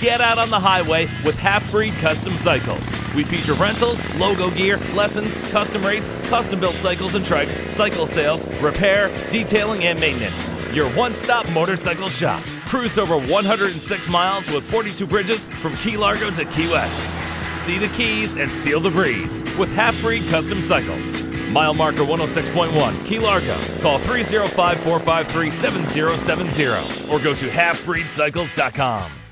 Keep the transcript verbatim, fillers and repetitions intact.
Get out on the highway with Halfbreed Custom Cycles. We feature rentals, logo gear, lessons, custom rates, custom-built cycles and trikes, cycle sales, repair, detailing, and maintenance. Your one-stop motorcycle shop. Cruise over one hundred six miles with forty-two bridges from Key Largo to Key West. See the Keys and feel the breeze with Halfbreed Custom Cycles. Mile marker one oh six point one, Key Largo. Call three oh five, four five three, seven oh seven oh or go to halfbreed cycles dot com.